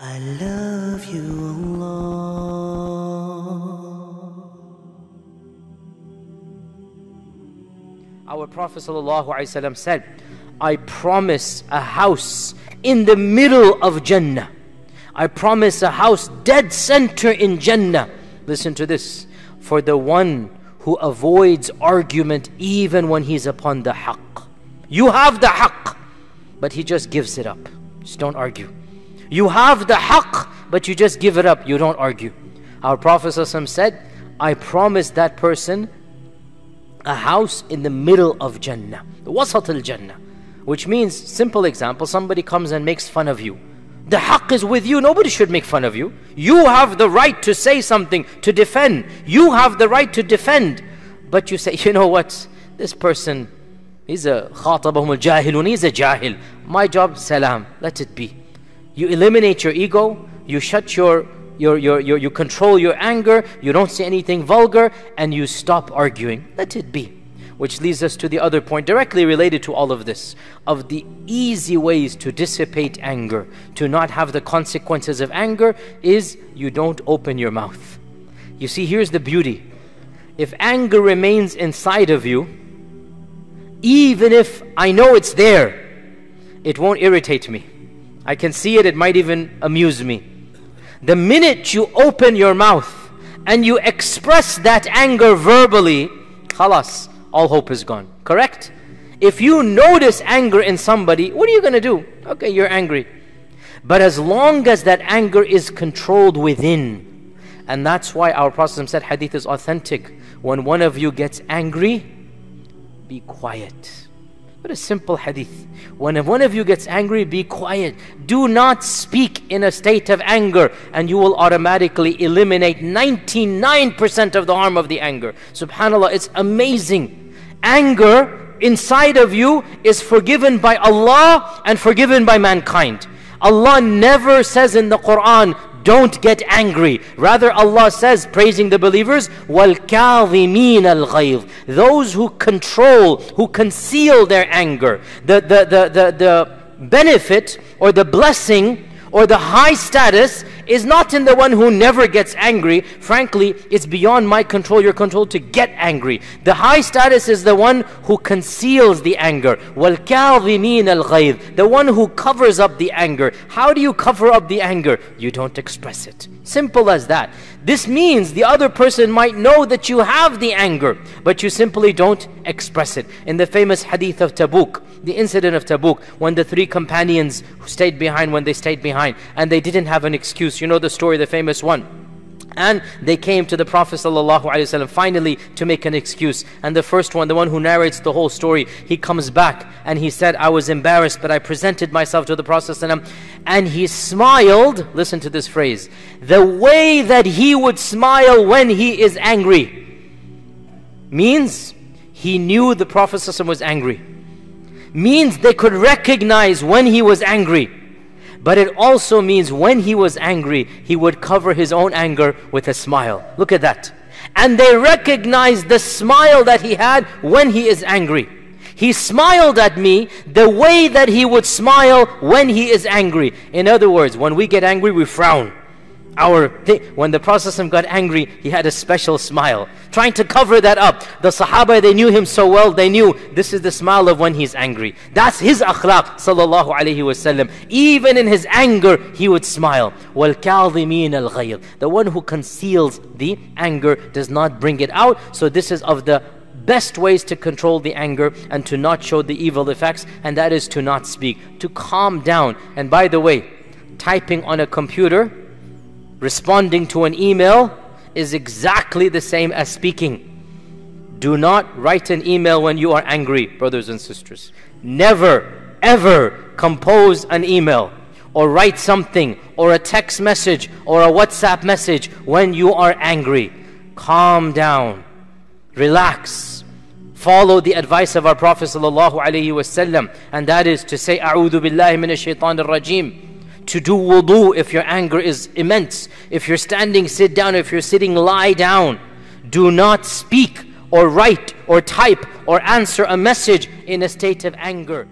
I love you, Allah. Our Prophet Sallallahu Alaihi Wasallam said, I promise a house in the middle of Jannah. I promise a house dead center in Jannah. Listen to this. For the one who avoids argument even when he's upon the haqq. You have the haqq, but he just gives it up. Just don't argue. You have the haqq, but you just give it up. You don't argue. Our Prophet ﷺ said, I promise that person a house in the middle of Jannah. The Wasat al Jannah. Which means, simple example, somebody comes and makes fun of you. The haqq is with you. Nobody should make fun of you. You have the right to say something, to defend. You have the right to defend. But you say, you know what? This person, he's a khatabahumul jahilun. He's a jahil. My job, Salaam. Let it be. You eliminate your ego, you shut you control your anger, you don't say anything vulgar, and you stop arguing. Let it be. Which leads us to the other point directly related to all of this, of the easy ways to dissipate anger, to not have the consequences of anger, is you don't open your mouth. You see, here's the beauty. If anger remains inside of you, even if I know it's there, it won't irritate me. I can see it, it might even amuse me. The minute you open your mouth and you express that anger verbally, khalas, all hope is gone. Correct? If you notice anger in somebody, what are you going to do? Okay, you're angry. But as long as that anger is controlled within, and that's why our Prophet said, hadith is authentic, when one of you gets angry, be quiet. What a simple hadith. When one of you gets angry, be quiet. Do not speak in a state of anger, and you will automatically eliminate 99% of the harm of the anger. SubhanAllah, it's amazing. Anger inside of you is forgiven by Allah and forgiven by mankind. Allah never says in the Quran, don't get angry. Rather, Allah says, praising the believers, Walkazimin al-Ghaidh. Those who control, who conceal their anger. The benefit or the blessing or the high status is not in the one who never gets angry. Frankly, it's beyond my control, your control to get angry. The high status is the one who conceals the anger. وَالْكَاظِمِينَ الْغَيْظِ, the one who covers up the anger. How do you cover up the anger? You don't express it. Simple as that. This means the other person might know that you have the anger, but you simply don't express it. In the famous hadith of Tabuk, the incident of Tabuk, when the three companions stayed behind, when they stayed behind, and they didn't have an excuse. You know the story, the famous one. And they came to the Prophet Sallallahu Alaihi Wasallam finally to make an excuse. And the first one, the one who narrates the whole story, he comes back and he said, I was embarrassed, but I presented myself to the Prophet Sallallahu Alaihi Wasallam, and he smiled. Listen to this phrase, the way that he would smile when he is angry. Means he knew the Prophet Sallallahu Alaihi Wasallam was angry. Means they could recognize when he was angry. But it also means when he was angry, he would cover his own anger with a smile. Look at that. And they recognized the smile that he had when he is angry. He smiled at me the way that he would smile when he is angry. In other words, when we get angry, we frown. When the Prophet ﷺ got angry, he had a special smile, trying to cover that up. The Sahaba, they knew him so well, they knew this is the smile of when he's angry. That's his akhlaq, Sallallahu Alaihi Wasallam. Even in his anger, he would smile. وَالْكَاظِمِينَ الْغَيْظِ, the one who conceals the anger, does not bring it out. So this is of the best ways to control the anger and to not show the evil effects, and that is to not speak, to calm down. And by the way, typing on a computer, responding to an email is exactly the same as speaking. Do not write an email when you are angry, brothers and sisters. Never, ever compose an email or write something or a text message or a WhatsApp message when you are angry. Calm down, relax. Follow the advice of our Prophet Sallallahu Alaihi Wasallam, and that is to say, A'udhu billahi minash shaitanir rajeem. To do wudu if your anger is immense. If you're standing, sit down. If you're sitting, lie down. Do not speak or write or type or answer a message in a state of anger.